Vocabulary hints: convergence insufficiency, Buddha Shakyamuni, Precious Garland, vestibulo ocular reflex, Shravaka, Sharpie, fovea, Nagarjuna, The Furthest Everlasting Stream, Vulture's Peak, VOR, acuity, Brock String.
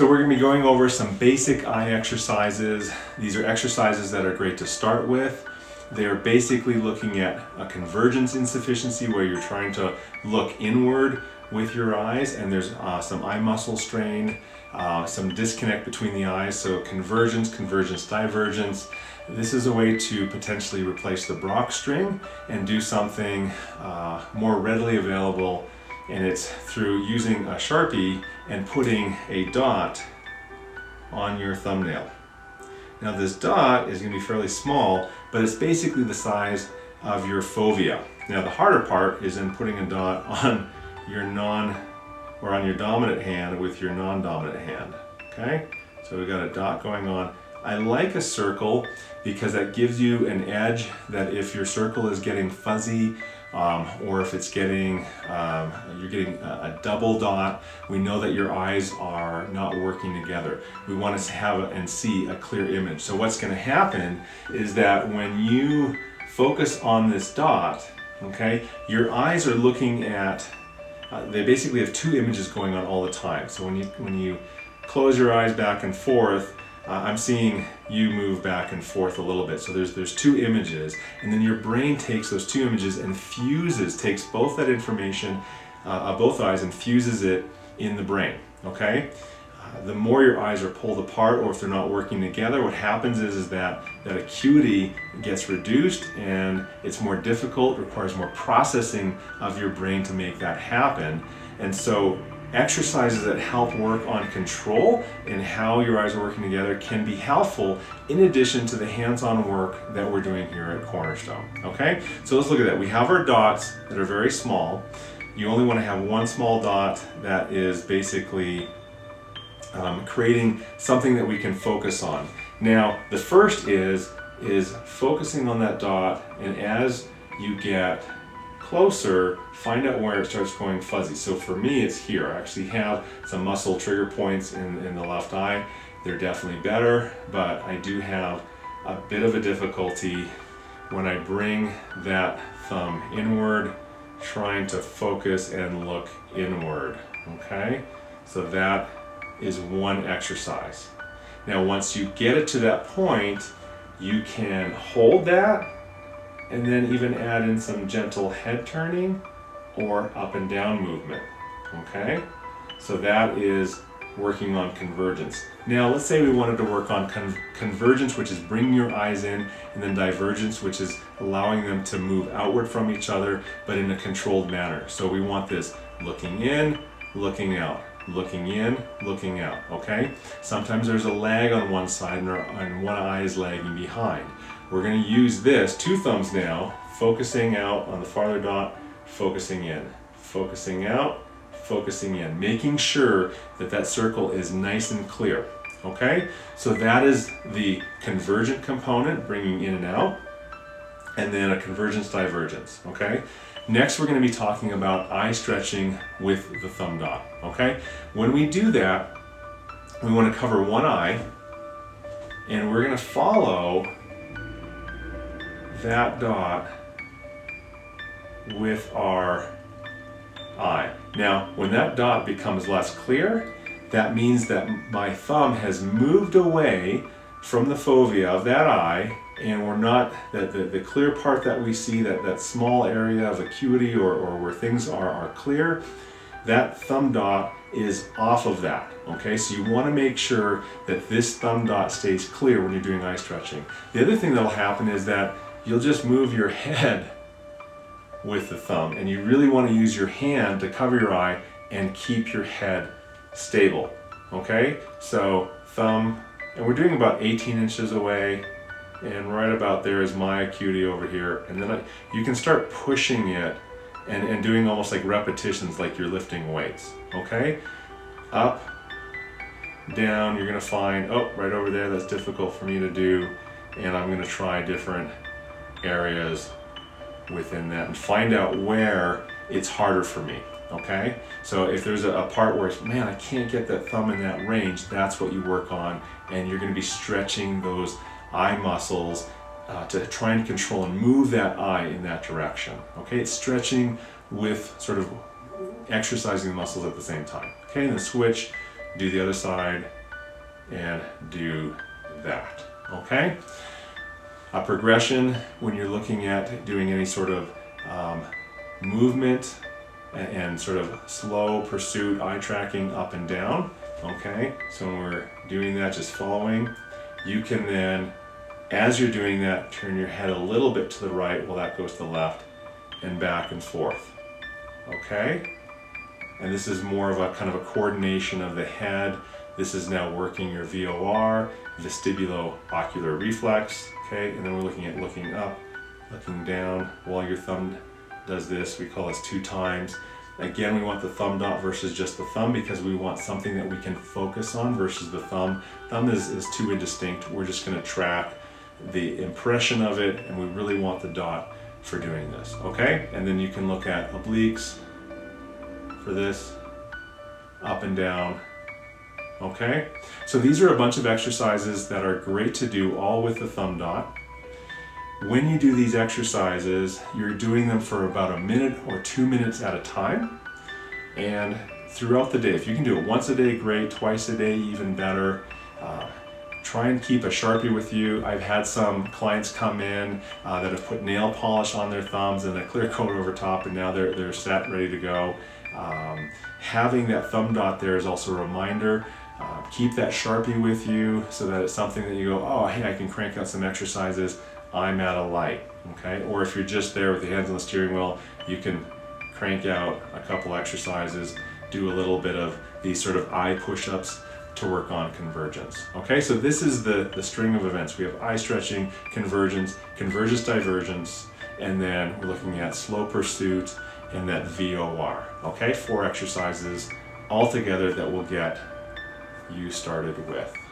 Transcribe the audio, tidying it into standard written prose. So we're going to be going over some basic eye exercises. These are exercises that are great to start with. They are basically looking at a convergence insufficiency where you're trying to look inward with your eyes, and there's some eye muscle strain, some disconnect between the eyes. So convergence, convergence, divergence. This is a way to potentially replace the Brock string and do something more readily available, and it's through using a Sharpie and putting a dot on your thumbnail. Now this dot is going to be fairly small, but it's basically the size of your fovea. Now the harder part is in putting a dot on your dominant hand with your non-dominant hand. Okay, so we've got a dot going on. I like a circle because that gives you an edge that if your circle is getting fuzzy or if it's getting, you're getting a double dot, we know that your eyes are not working together. We want to have and see a clear image. So what's going to happen is that when you focus on this dot, okay, your eyes are looking at, they basically have two images going on all the time. So when you close your eyes back and forth, I'm seeing you move back and forth a little bit. So there's two images, and then your brain takes those two images and fuses, takes both that information of both eyes and fuses it in the brain, okay? The more your eyes are pulled apart, or if they're not working together, what happens is that acuity gets reduced, and it's more difficult, requires more processing of your brain to make that happen. And so exercises that help work on control and how your eyes are working together can be helpful in addition to the hands-on work that we're doing here at Cornerstone. Okay, so let's look at that. We have our dots that are very small. You only want to have one small dot that is basically creating something that we can focus on. Now, the first is focusing on that dot, and as you get closer, find out where it starts going fuzzy. So for me, it's here. I actually have some muscle trigger points in the left eye. They're definitely better, but I do have a bit of a difficulty when I bring that thumb inward, trying to focus and look inward, okay? So that is one exercise. Now, once you get it to that point, you can hold that and then even add in some gentle head turning or up and down movement, okay? So that is working on convergence. Now, let's say we wanted to work on convergence, which is bringing your eyes in, and then divergence, which is allowing them to move outward from each other, but in a controlled manner. So we want this looking in, looking out, looking in, looking out, okay? Sometimes there's a lag on one side and one eye is lagging behind. We're going to use this, two thumbs now, focusing out on the farther dot, focusing in, focusing out, focusing in, making sure that that circle is nice and clear, okay? So that is the convergent component, bringing in and out, and then a convergence divergence, okay? Next, we're going to be talking about eye stretching with the thumb dot, okay? When we do that, we want to cover one eye, and we're going to follow that dot with our eye. Now, when that dot becomes less clear, that means that my thumb has moved away from the fovea of that eye, and we're not, the clear part that we see, that small area of acuity or where things are clear, that thumb dot is off of that, okay? So you want to make sure that this thumb dot stays clear when you're doing eye stretching. The other thing that'll happen is that you'll just move your head with the thumb, and you really want to use your hand to cover your eye and keep your head stable, okay? So thumb, and we're doing about 18 inches away, and right about there is my acuity over here, and then you can start pushing it and doing almost like repetitions, like you're lifting weights, okay? Up, down, you're gonna find, oh, right over there, that's difficult for me to do, and I'm gonna try different areas within that and find out where it's harder for me, okay? So if there's a part where it's, man, I can't get that thumb in that range, that's what you work on, and you're going to be stretching those eye muscles to try and control and move that eye in that direction, okay? It's stretching with sort of exercising the muscles at the same time, okay? And then switch do the other side, and do that, okay? A progression, when you're looking at doing any sort of movement and sort of slow pursuit, eye tracking up and down, okay? So when we're doing that, just following, you can then, as you're doing that, turn your head a little bit to the right while that goes to the left, and back and forth, okay? And this is more of a kind of a coordination of the head. This is now working your VOR, vestibulo ocular reflex, okay? And then we're looking at looking up, looking down while your thumb does this. We call this 2 times. Again, we want the thumb dot versus just the thumb because we want something that we can focus on versus the thumb. Thumb is too indistinct. We're just gonna track the impression of it, and we really want the dot for doing this, okay? And then you can look at obliques for this, up and down, okay? So these are a bunch of exercises that are great to do all with the thumb dot. When you do these exercises, you're doing them for about 1 minute or 2 minutes at a time. And throughout the day, if you can do it once a day, great, twice a day, even better. Try and keep a Sharpie with you. I've had some clients come in that have put nail polish on their thumbs and a clear coat over top, and now they're set, ready to go. Having that thumb dot there is also a reminder. Keep that Sharpie with you so that it's something that you go, oh, hey, I can crank out some exercises. I'm at a light, okay? Or if you're just there with your hands on the steering wheel, you can crank out a couple exercises, do a little bit of these sort of eye push-ups to work on convergence, okay? So this is the string of events. We have eye stretching, convergence, convergence divergence, and then we're looking at slow pursuit and that VOR, okay? 4 exercises all together that we'll get you started with.